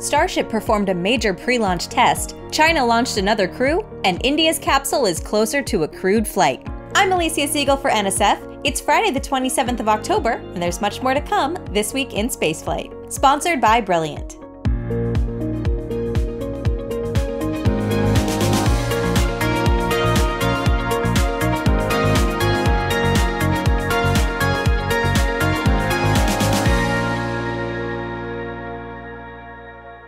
Starship performed a major pre-launch test, China launched another crew, and India's capsule is closer to a crewed flight. I'm Elysia Segal for NSF. It's Friday the 27th of October, and there's much more to come this week in Spaceflight. Sponsored by Brilliant.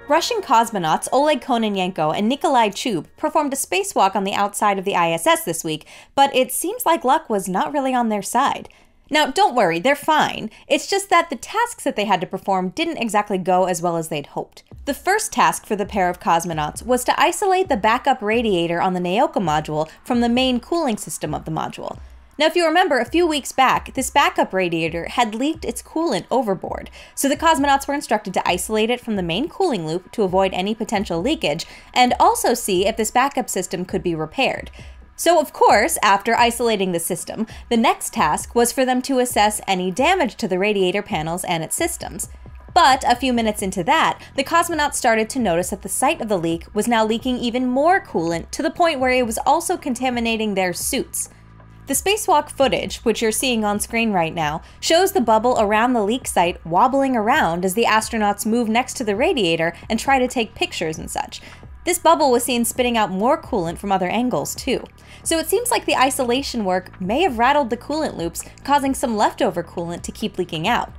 Russian cosmonauts Oleg Kononenko and Nikolai Chub performed a spacewalk on the outside of the ISS this week, but it seems like luck was not really on their side. Now, don't worry, they're fine. It's just that the tasks that they had to perform didn't exactly go as well as they'd hoped. The first task for the pair of cosmonauts was to isolate the backup radiator on the Nauka module from the main cooling system of the module. Now, if you remember, a few weeks back, this backup radiator had leaked its coolant overboard, so the cosmonauts were instructed to isolate it from the main cooling loop to avoid any potential leakage, and also see if this backup system could be repaired. So of course, after isolating the system, the next task was for them to assess any damage to the radiator panels and its systems. But a few minutes into that, the cosmonauts started to notice that the site of the leak was now leaking even more coolant to the point where it was also contaminating their suits. The spacewalk footage, which you're seeing on screen right now, shows the bubble around the leak site wobbling around as the astronauts move next to the radiator and try to take pictures and such. This bubble was seen spitting out more coolant from other angles, too. So it seems like the isolation work may have rattled the coolant loops, causing some leftover coolant to keep leaking out.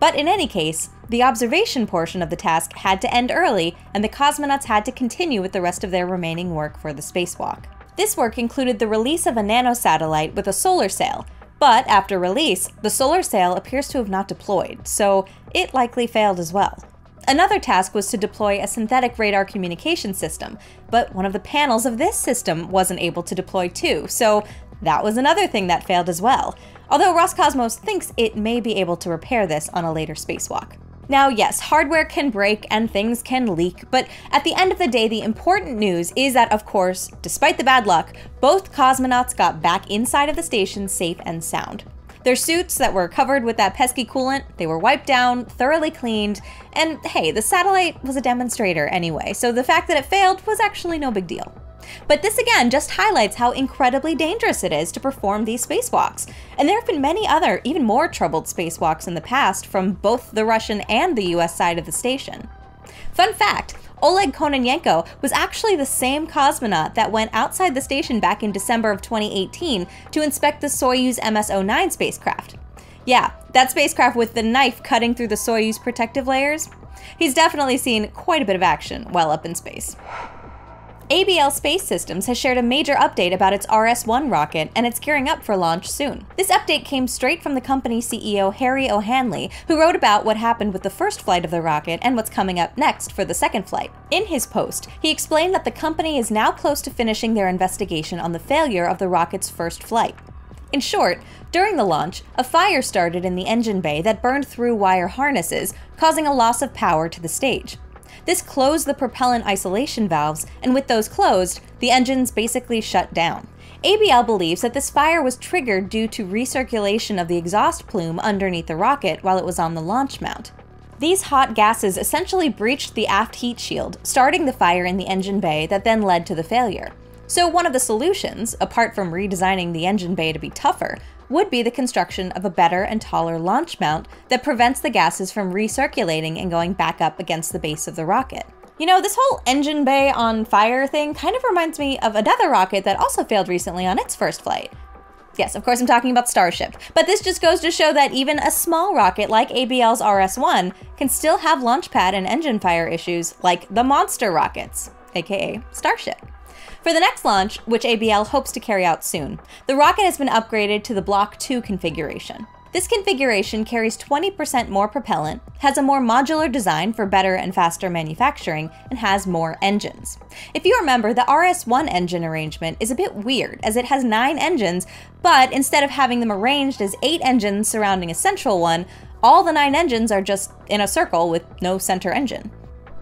But in any case, the observation portion of the task had to end early, and the cosmonauts had to continue with the rest of their remaining work for the spacewalk. This work included the release of a nanosatellite with a solar sail, but after release, the solar sail appears to have not deployed, so it likely failed as well. Another task was to deploy a synthetic radar communication system, but one of the panels of this system wasn't able to deploy too, so that was another thing that failed as well, although Roscosmos thinks it may be able to repair this on a later spacewalk. Now, yes, hardware can break and things can leak, but at the end of the day, the important news is that, of course, despite the bad luck, both cosmonauts got back inside of the station safe and sound. Their suits that were covered with that pesky coolant, they were wiped down, thoroughly cleaned, and hey, the satellite was a demonstrator anyway, so the fact that it failed was actually no big deal. But this again just highlights how incredibly dangerous it is to perform these spacewalks. And there have been many other, even more troubled spacewalks in the past from both the Russian and the US side of the station. Fun fact, Oleg Kononenko was actually the same cosmonaut that went outside the station back in December of 2018 to inspect the Soyuz MS-09 spacecraft. Yeah, that spacecraft with the knife cutting through the Soyuz protective layers? He's definitely seen quite a bit of action while up in space. ABL Space Systems has shared a major update about its RS-1 rocket, and it's gearing up for launch soon. This update came straight from the company CEO Harry O'Hanley, who wrote about what happened with the first flight of the rocket and what's coming up next for the second flight. In his post, he explained that the company is now close to finishing their investigation on the failure of the rocket's first flight. In short, during the launch, a fire started in the engine bay that burned through wire harnesses, causing a loss of power to the stage. This closed the propellant isolation valves, and with those closed, the engines basically shut down. ABL believes that this fire was triggered due to recirculation of the exhaust plume underneath the rocket while it was on the launch mount. These hot gases essentially breached the aft heat shield, starting the fire in the engine bay that then led to the failure. So one of the solutions, apart from redesigning the engine bay to be tougher, would be the construction of a better and taller launch mount that prevents the gases from recirculating and going back up against the base of the rocket. You know, this whole engine bay on fire thing kind of reminds me of another rocket that also failed recently on its first flight. Yes, of course I'm talking about Starship, but this just goes to show that even a small rocket like ABL's RS-1 can still have launch pad and engine fire issues like the monster rockets, aka Starship. For the next launch, which ABL hopes to carry out soon, the rocket has been upgraded to the Block 2 configuration. This configuration carries 20% more propellant, has a more modular design for better and faster manufacturing, and has more engines. If you remember, the RS-1 engine arrangement is a bit weird, as it has 9 engines, but instead of having them arranged as 8 engines surrounding a central one, all the 9 engines are just in a circle with no center engine.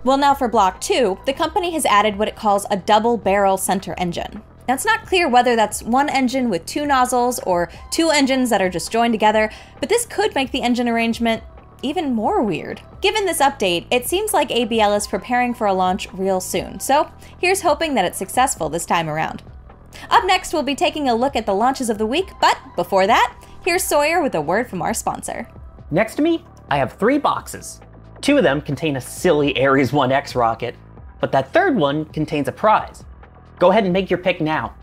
Well, now for Block 2, the company has added what it calls a double-barrel center engine. Now, it's not clear whether that's one engine with 2 nozzles or 2 engines that are just joined together, but this could make the engine arrangement even more weird. Given this update, it seems like ABL is preparing for a launch real soon, so here's hoping that it's successful this time around. Up next, we'll be taking a look at the launches of the week, but before that, here's Sawyer with a word from our sponsor. Next to me, I have three boxes. Two of them contain a silly Ares-1X rocket, but that third one contains a prize. Go ahead and make your pick now.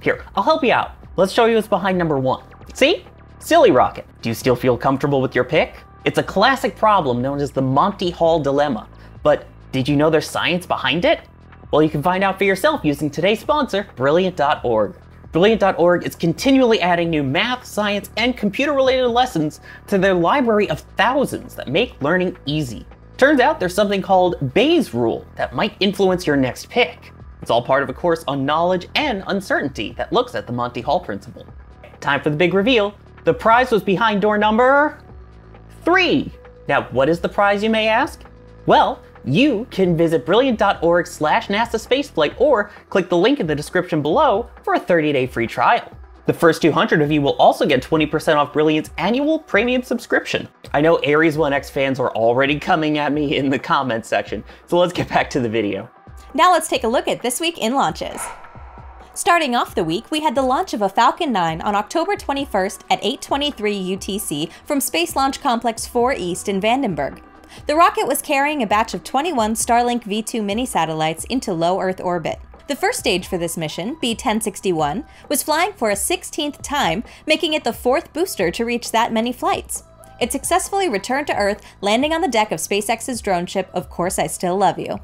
Here, I'll help you out. Let's show you what's behind number one. See? Silly rocket. Do you still feel comfortable with your pick? It's a classic problem known as the Monty Hall Dilemma, but did you know there's science behind it? Well, you can find out for yourself using today's sponsor, Brilliant.org. Brilliant.org is continually adding new math, science, and computer-related lessons to their library of thousands that make learning easy. Turns out there's something called Bayes' Rule that might influence your next pick. It's all part of a course on knowledge and uncertainty that looks at the Monty Hall principle. Time for the big reveal. The prize was behind door number 3. Now, what is the prize, you may ask? Well, you can visit brilliant.org/NASA spaceflight or click the link in the description below for a 30-day free trial. The first 200 of you will also get 20% off Brilliant's annual premium subscription. I know Ares-1X fans are already coming at me in the comments section, so let's get back to the video. Now let's take a look at this week in launches. Starting off the week, we had the launch of a Falcon 9 on October 21st at 8:23 UTC from Space Launch Complex 4 East in Vandenberg. The rocket was carrying a batch of 21 Starlink V2 mini-satellites into low Earth orbit. The first stage for this mission, B1061, was flying for a 16th time, making it the 4th booster to reach that many flights. It successfully returned to Earth, landing on the deck of SpaceX's drone ship, Of Course I Still Love You.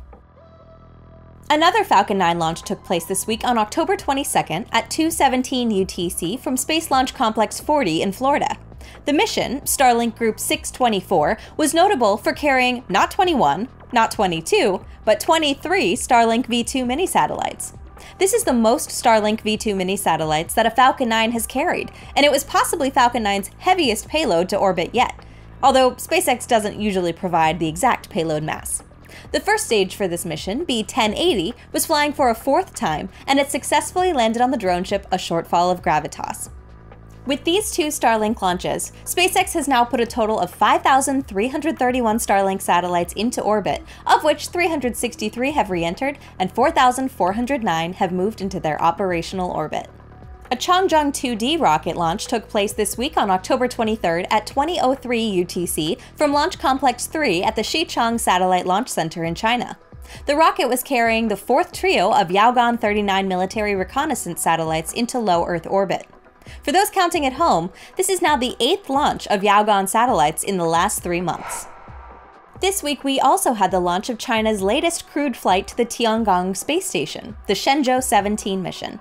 Another Falcon 9 launch took place this week on October 22nd at 2:17 UTC from Space Launch Complex 40 in Florida. The mission, Starlink Group 624, was notable for carrying not 21, not 22, but 23 Starlink V2 mini-satellites. This is the most Starlink V2 mini-satellites that a Falcon 9 has carried, and it was possibly Falcon 9's heaviest payload to orbit yet, although SpaceX doesn't usually provide the exact payload mass. The first stage for this mission, B1080, was flying for a 4th time, and it successfully landed on the drone ship A Shortfall of Gravitas. With these two Starlink launches, SpaceX has now put a total of 5,331 Starlink satellites into orbit, of which 363 have re-entered and 4,409 have moved into their operational orbit. A Changzheng 2D rocket launch took place this week on October 23rd at 20:03 UTC from Launch Complex 3 at the Xichang Satellite Launch Center in China. The rocket was carrying the 4th trio of Yaogan 39 military reconnaissance satellites into low Earth orbit. For those counting at home, this is now the 8th launch of Yaogan satellites in the last 3 months. This week, we also had the launch of China's latest crewed flight to the Tiangong Space Station, the Shenzhou 17 mission.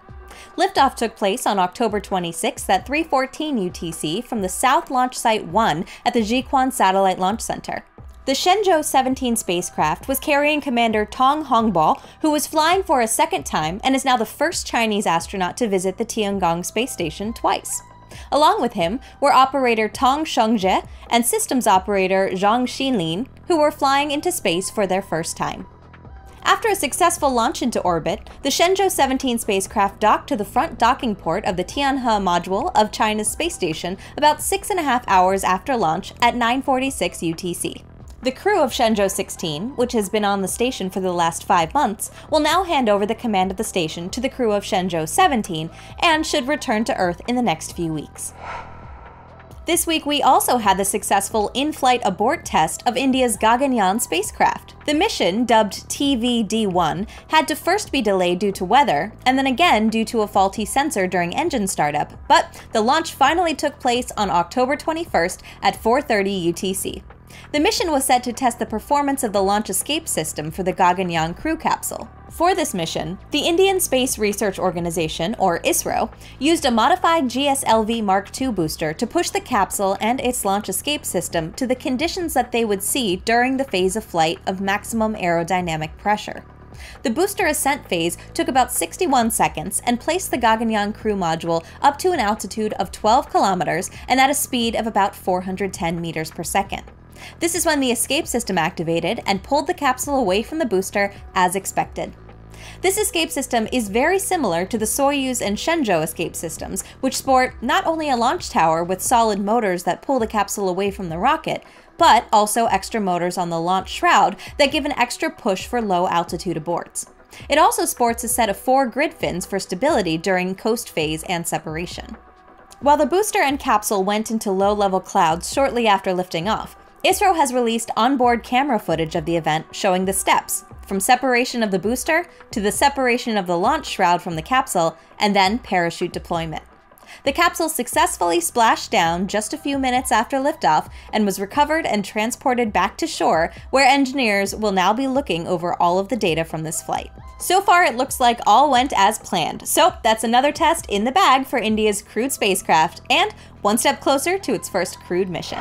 Liftoff took place on October 26th at 3:14 UTC from the South Launch Site 1 at the Jiquan Satellite Launch Center. The Shenzhou 17 spacecraft was carrying Commander Tong Hongbo, who was flying for a 2nd time and is now the first Chinese astronaut to visit the Tiangong Space Station twice. Along with him were operator Tong Shengzhe and systems operator Zhang Xinlin, who were flying into space for their first time. After a successful launch into orbit, the Shenzhou 17 spacecraft docked to the front docking port of the Tianhe module of China's space station about 6.5 hours after launch at 9:46 UTC. The crew of Shenzhou 16, which has been on the station for the last 5 months, will now hand over the command of the station to the crew of Shenzhou 17 and should return to Earth in the next few weeks. This week, we also had the successful in-flight abort test of India's Gaganyaan spacecraft. The mission, dubbed TVD-1, had to first be delayed due to weather, and then again due to a faulty sensor during engine startup, but the launch finally took place on October 21st at 4:30 UTC. The mission was set to test the performance of the launch escape system for the Gaganyaan crew capsule. For this mission, the Indian Space Research Organization, or ISRO, used a modified GSLV Mark II booster to push the capsule and its launch escape system to the conditions that they would see during the phase of flight of maximum aerodynamic pressure. The booster ascent phase took about 61 seconds and placed the Gaganyaan crew module up to an altitude of 12 kilometers and at a speed of about 410 meters per second. This is when the escape system activated and pulled the capsule away from the booster as expected. This escape system is very similar to the Soyuz and Shenzhou escape systems, which sport not only a launch tower with solid motors that pull the capsule away from the rocket, but also extra motors on the launch shroud that give an extra push for low-altitude aborts. It also sports a set of 4 grid fins for stability during coast phase and separation. While the booster and capsule went into low-level clouds shortly after lifting off, ISRO has released onboard camera footage of the event showing the steps, from separation of the booster to the separation of the launch shroud from the capsule, and then parachute deployment. The capsule successfully splashed down just a few minutes after liftoff and was recovered and transported back to shore, where engineers will now be looking over all of the data from this flight. So far, it looks like all went as planned, so that's another test in the bag for India's crewed spacecraft, and one step closer to its first crewed mission.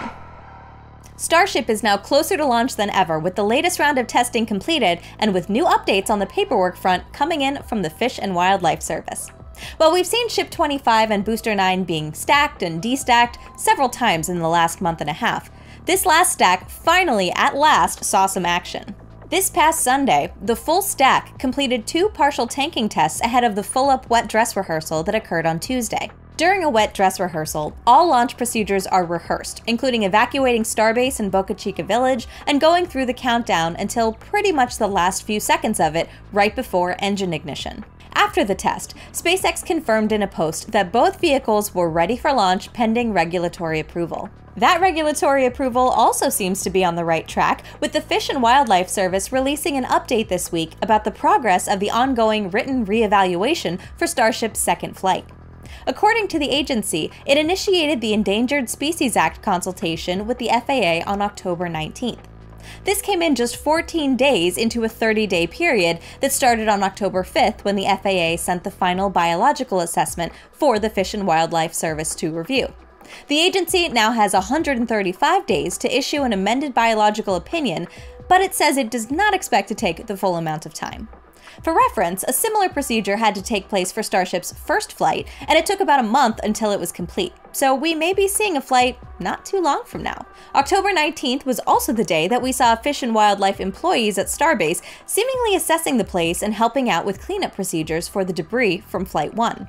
Starship is now closer to launch than ever, with the latest round of testing completed and with new updates on the paperwork front coming in from the Fish and Wildlife Service. While we've seen Ship 25 and Booster 9 being stacked and destacked several times in the last month and a half, this last stack finally, at last, saw some action. This past Sunday, the full stack completed 2 partial tanking tests ahead of the full-up wet dress rehearsal that occurred on Tuesday. During a wet dress rehearsal, all launch procedures are rehearsed, including evacuating Starbase and Boca Chica Village and going through the countdown until pretty much the last few seconds of it, right before engine ignition. After the test, SpaceX confirmed in a post that both vehicles were ready for launch pending regulatory approval. That regulatory approval also seems to be on the right track, with the Fish and Wildlife Service releasing an update this week about the progress of the ongoing written re-evaluation for Starship's second flight. According to the agency, it initiated the Endangered Species Act consultation with the FAA on October 19th. This came in just 14 days into a 30-day period that started on October 5th when the FAA sent the final biological assessment for the Fish and Wildlife Service to review. The agency now has 135 days to issue an amended biological opinion, but it says it does not expect to take the full amount of time. For reference, a similar procedure had to take place for Starship's first flight, and it took about a month until it was complete, so we may be seeing a flight not too long from now. October 19th was also the day that we saw Fish and Wildlife employees at Starbase seemingly assessing the place and helping out with cleanup procedures for the debris from Flight 1.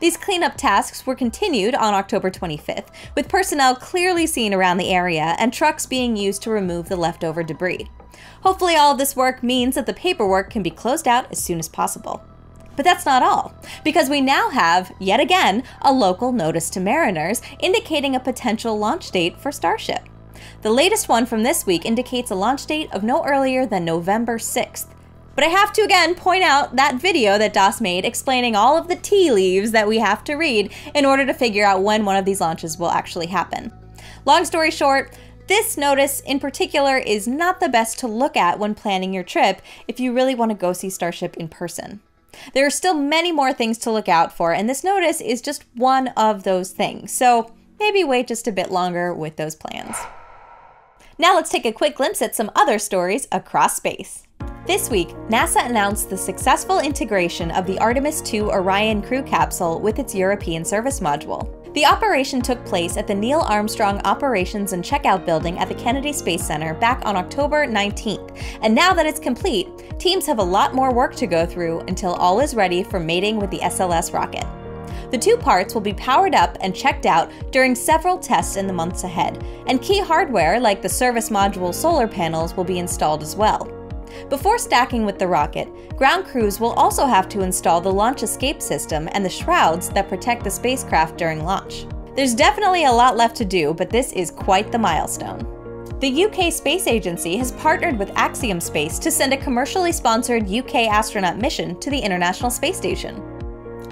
These cleanup tasks were continued on October 25th, with personnel clearly seen around the area and trucks being used to remove the leftover debris. Hopefully all of this work means that the paperwork can be closed out as soon as possible. But that's not all, because we now have, yet again, a local notice to mariners indicating a potential launch date for Starship. The latest one from this week indicates a launch date of no earlier than November 6th. But I have to again point out that video that Das made explaining all of the tea leaves that we have to read in order to figure out when one of these launches will actually happen. Long story short, this notice in particular is not the best to look at when planning your trip if you really want to go see Starship in person. There are still many more things to look out for, and this notice is just one of those things, so maybe wait just a bit longer with those plans. Now let's take a quick glimpse at some other stories across space. This week, NASA announced the successful integration of the Artemis II Orion crew capsule with its European service module. The operation took place at the Neil Armstrong Operations and Checkout Building at the Kennedy Space Center back on October 19th, and now that it's complete, teams have a lot more work to go through until all is ready for mating with the SLS rocket. The two parts will be powered up and checked out during several tests in the months ahead, and key hardware like the service module solar panels will be installed as well. Before stacking with the rocket, ground crews will also have to install the launch escape system and the shrouds that protect the spacecraft during launch. There's definitely a lot left to do, but this is quite the milestone. The UK Space Agency has partnered with Axiom Space to send a commercially sponsored UK astronaut mission to the International Space Station.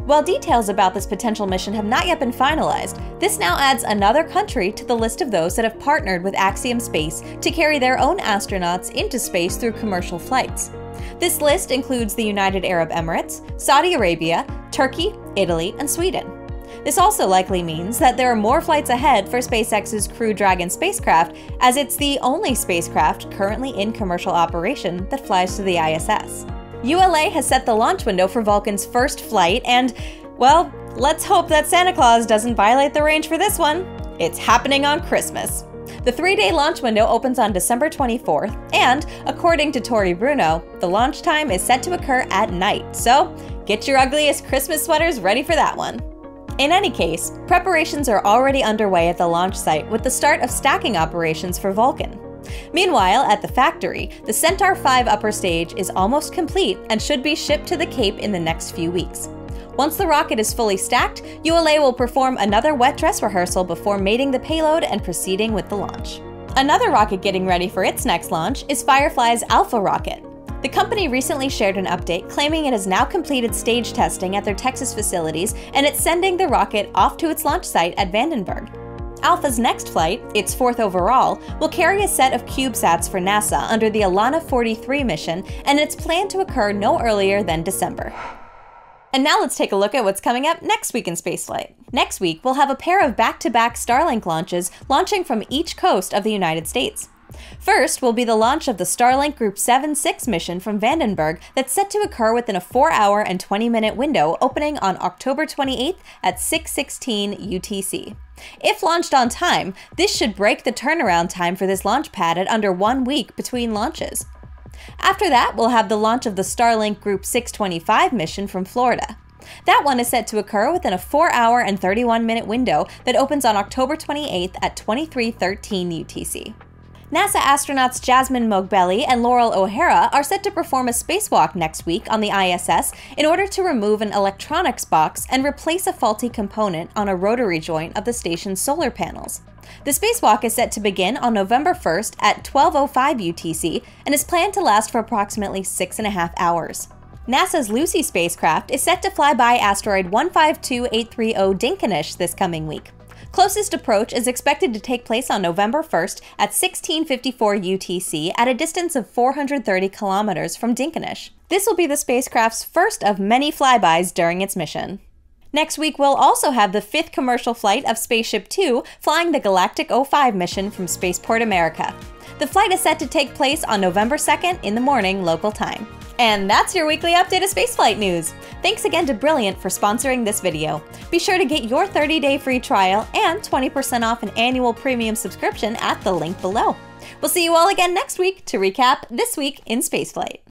While details about this potential mission have not yet been finalized, this now adds another country to the list of those that have partnered with Axiom Space to carry their own astronauts into space through commercial flights. This list includes the United Arab Emirates, Saudi Arabia, Turkey, Italy, and Sweden. This also likely means that there are more flights ahead for SpaceX's Crew Dragon spacecraft, as it's the only spacecraft currently in commercial operation that flies to the ISS. ULA has set the launch window for Vulcan's first flight, and, well, let's hope that Santa Claus doesn't violate the range for this one. It's happening on Christmas. The 3-day launch window opens on December 24th, and, according to Tori Bruno, the launch time is set to occur at night, so get your ugliest Christmas sweaters ready for that one. In any case, preparations are already underway at the launch site with the start of stacking operations for Vulcan. Meanwhile, at the factory, the Centaur V upper stage is almost complete and should be shipped to the Cape in the next few weeks. Once the rocket is fully stacked, ULA will perform another wet dress rehearsal before mating the payload and proceeding with the launch. Another rocket getting ready for its next launch is Firefly's Alpha rocket. The company recently shared an update claiming it has now completed stage testing at their Texas facilities and it's sending the rocket off to its launch site at Vandenberg. Alpha's next flight, its fourth overall, will carry a set of CubeSats for NASA under the Alana 43 mission, and it's planned to occur no earlier than December. And now let's take a look at what's coming up next week in spaceflight. Next week, we'll have a pair of back-to-back Starlink launches launching from each coast of the United States. First will be the launch of the Starlink Group 7-6 mission from Vandenberg that's set to occur within a 4-hour and 20-minute window opening on October 28th at 6:16 UTC. If launched on time, this should break the turnaround time for this launch pad at under 1 week between launches. After that, we'll have the launch of the Starlink Group 625 mission from Florida. That one is set to occur within a 4-hour and 31-minute window that opens on October 28th at 23:13 UTC. NASA astronauts Jasmine Mogbelli and Laurel O'Hara are set to perform a spacewalk next week on the ISS in order to remove an electronics box and replace a faulty component on a rotary joint of the station's solar panels. The spacewalk is set to begin on November 1st at 12:05 UTC and is planned to last for approximately 6.5 hours. NASA's Lucy spacecraft is set to fly by asteroid 152830 Dinkinish this coming week. Closest approach is expected to take place on November 1st at 1654 UTC at a distance of 430 kilometers from Dinkinish. This will be the spacecraft's first of many flybys during its mission. Next week, we'll also have the fifth commercial flight of Spaceship Two flying the Galactic 05 mission from Spaceport America. The flight is set to take place on November 2nd in the morning local time. And that's your weekly update of spaceflight news. Thanks again to Brilliant for sponsoring this video. Be sure to get your 30-day free trial and 20% off an annual premium subscription at the link below. We'll see you all again next week to recap This Week in Spaceflight.